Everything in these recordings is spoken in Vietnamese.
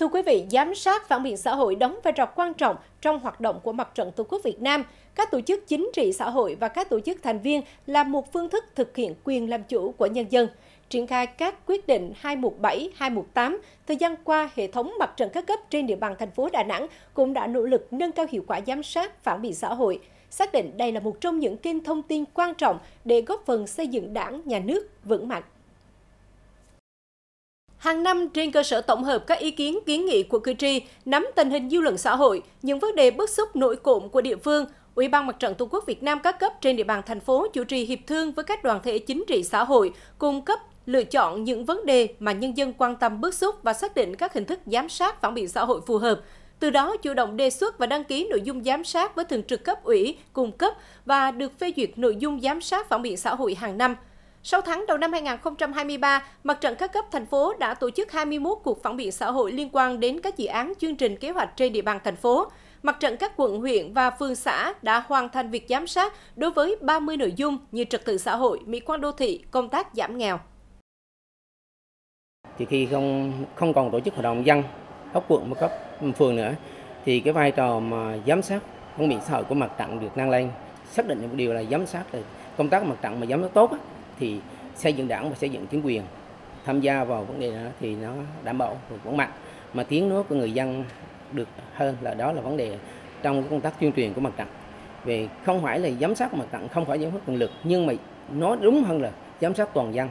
Thưa quý vị, giám sát phản biện xã hội đóng vai trò quan trọng trong hoạt động của Mặt trận Tổ quốc Việt Nam. Các tổ chức chính trị xã hội và các tổ chức thành viên là một phương thức thực hiện quyền làm chủ của nhân dân. Triển khai các quyết định 217, 218, thời gian qua, hệ thống mặt trận các cấp trên địa bàn thành phố Đà Nẵng cũng đã nỗ lực nâng cao hiệu quả giám sát phản biện xã hội. Xác định đây là một trong những kênh thông tin quan trọng để góp phần xây dựng Đảng, Nhà nước vững mạnh. Hàng năm, trên cơ sở tổng hợp các ý kiến kiến nghị của cử tri, nắm tình hình dư luận xã hội, những vấn đề bức xúc nổi cộm của địa phương, Ủy ban Mặt trận Tổ quốc Việt Nam các cấp trên địa bàn thành phố chủ trì hiệp thương với các đoàn thể chính trị xã hội, cung cấp lựa chọn những vấn đề mà nhân dân quan tâm bức xúc và xác định các hình thức giám sát phản biện xã hội phù hợp. Từ đó, chủ động đề xuất và đăng ký nội dung giám sát với thường trực cấp ủy, cung cấp và được phê duyệt nội dung giám sát phản biện xã hội hàng năm. 6 tháng đầu năm 2023, Mặt trận các cấp thành phố đã tổ chức 21 cuộc phản biện xã hội liên quan đến các dự án chương trình kế hoạch trên địa bàn thành phố. Mặt trận các quận, huyện và phường xã đã hoàn thành việc giám sát đối với 30 nội dung như trật tự xã hội, mỹ quan đô thị, công tác giảm nghèo. Thì khi không còn tổ chức hoạt động dân cấp quận và cấp phường nữa, thì cái vai trò mà giám sát phản biện xã hội của mặt trận được nâng lên. Xác định một điều là giám sát là công tác mặt trận mà giám sát tốt thì xây dựng Đảng và xây dựng chính quyền tham gia vào vấn đề đó thì nó đảm bảo vững mạnh, mà tiếng nói của người dân được hơn, là đó là vấn đề trong công tác tuyên truyền của mặt trận. Về không phải là giám sát mặt trận, không phải giám sát quyền lực, nhưng mà nói đúng hơn là giám sát toàn dân.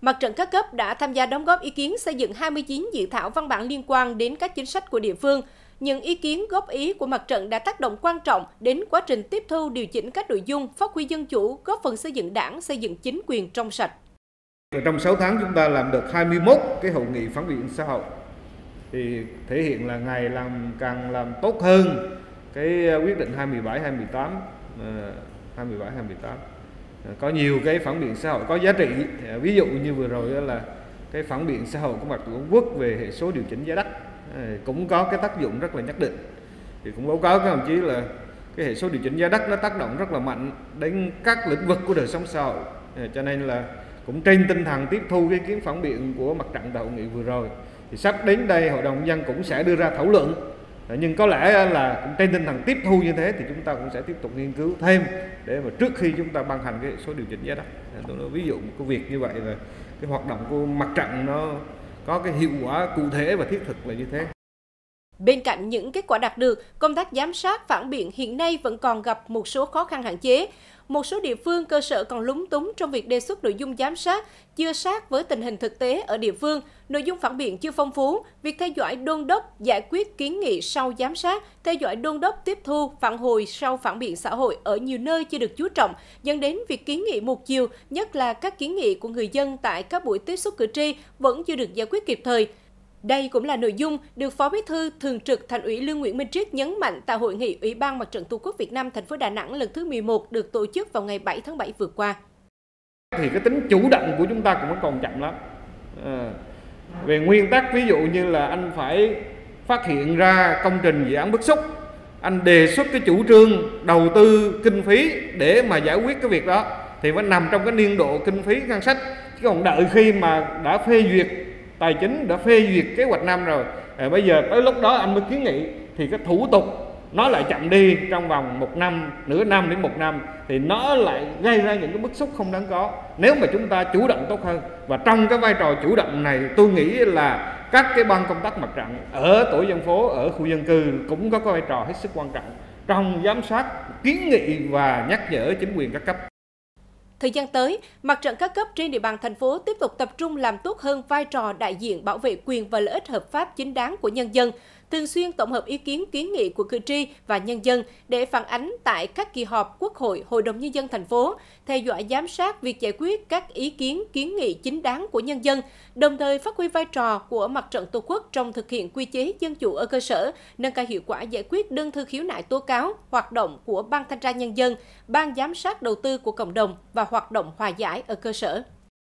Mặt trận các cấp đã tham gia đóng góp ý kiến xây dựng 29 dự thảo văn bản liên quan đến các chính sách của địa phương. Những ý kiến góp ý của mặt trận đã tác động quan trọng đến quá trình tiếp thu điều chỉnh các nội dung, phát huy dân chủ, góp phần xây dựng Đảng, xây dựng chính quyền trong sạch. Trong 6 tháng chúng ta làm được 21 cái hội nghị phản biện xã hội. Thì thể hiện là ngày càng làm tốt hơn cái quyết định 217, 218, 217, 218. Có nhiều cái phản biện xã hội có giá trị, ví dụ như vừa rồi là cái phản biện xã hội của Mặt trận Tổ quốc về hệ số điều chỉnh giá đất cũng có cái tác dụng rất là nhất định. Thì cũng báo cáo các đồng chí là cái hệ số điều chỉnh giá đất nó tác động rất là mạnh đến các lĩnh vực của đời sống xã hội, cho nên là cũng trên tinh thần tiếp thu cái ý kiến phản biện của mặt trận tại hội nghị vừa rồi thì sắp đến đây hội đồng nhân dân cũng sẽ đưa ra thảo luận, nhưng có lẽ là cũng trên tinh thần tiếp thu như thế thì chúng ta cũng sẽ tiếp tục nghiên cứu thêm để mà trước khi chúng ta ban hành cái hệ số điều chỉnh giá đất. Tôi nói ví dụ một cái việc như vậy là cái hoạt động của mặt trận nó có cái hiệu quả cụ thể và thiết thực là như thế. Bên cạnh những kết quả đạt được, công tác giám sát phản biện hiện nay vẫn còn gặp một số khó khăn hạn chế. Một số địa phương cơ sở còn lúng túng trong việc đề xuất nội dung giám sát, chưa sát với tình hình thực tế ở địa phương, nội dung phản biện chưa phong phú, việc theo dõi đôn đốc giải quyết kiến nghị sau giám sát, theo dõi đôn đốc tiếp thu, phản hồi sau phản biện xã hội ở nhiều nơi chưa được chú trọng, dẫn đến việc kiến nghị một chiều, nhất là các kiến nghị của người dân tại các buổi tiếp xúc cử tri vẫn chưa được giải quyết kịp thời. Đây cũng là nội dung được Phó Bí thư Thường trực Thành ủy Lương Nguyễn Minh Triết nhấn mạnh tại hội nghị Ủy ban Mặt trận Tổ quốc Việt Nam thành phố Đà Nẵng lần thứ 11 được tổ chức vào ngày 7 tháng 7 vừa qua. Thì cái tính chủ động của chúng ta cũng còn chậm lắm. Về nguyên tắc, ví dụ như là anh phải phát hiện ra công trình dự án bức xúc, anh đề xuất cái chủ trương đầu tư kinh phí để mà giải quyết cái việc đó thì vẫn nằm trong cái niên độ kinh phí ngân sách, chứ còn đợi khi mà đã phê duyệt tài chính, đã phê duyệt kế hoạch năm rồi, bây giờ tới lúc đó anh mới kiến nghị thì cái thủ tục nó lại chậm đi trong vòng một năm, nửa năm đến một năm thì nó lại gây ra những cái bức xúc không đáng có. Nếu mà chúng ta chủ động tốt hơn, và trong cái vai trò chủ động này tôi nghĩ là các cái ban công tác mặt trận ở tổ dân phố, ở khu dân cư cũng có cái vai trò hết sức quan trọng trong giám sát, kiến nghị và nhắc nhở chính quyền các cấp. Thời gian tới, mặt trận các cấp trên địa bàn thành phố tiếp tục tập trung làm tốt hơn vai trò đại diện bảo vệ quyền và lợi ích hợp pháp chính đáng của nhân dân, thường xuyên tổng hợp ý kiến kiến nghị của cử tri và nhân dân để phản ánh tại các kỳ họp Quốc hội, Hội đồng Nhân dân thành phố, theo dõi giám sát việc giải quyết các ý kiến kiến nghị chính đáng của nhân dân, đồng thời phát huy vai trò của mặt trận Tổ quốc trong thực hiện quy chế dân chủ ở cơ sở, nâng cao hiệu quả giải quyết đơn thư khiếu nại tố cáo, hoạt động của Ban Thanh tra Nhân dân, Ban Giám sát Đầu tư của cộng đồng và hoạt động hòa giải ở cơ sở.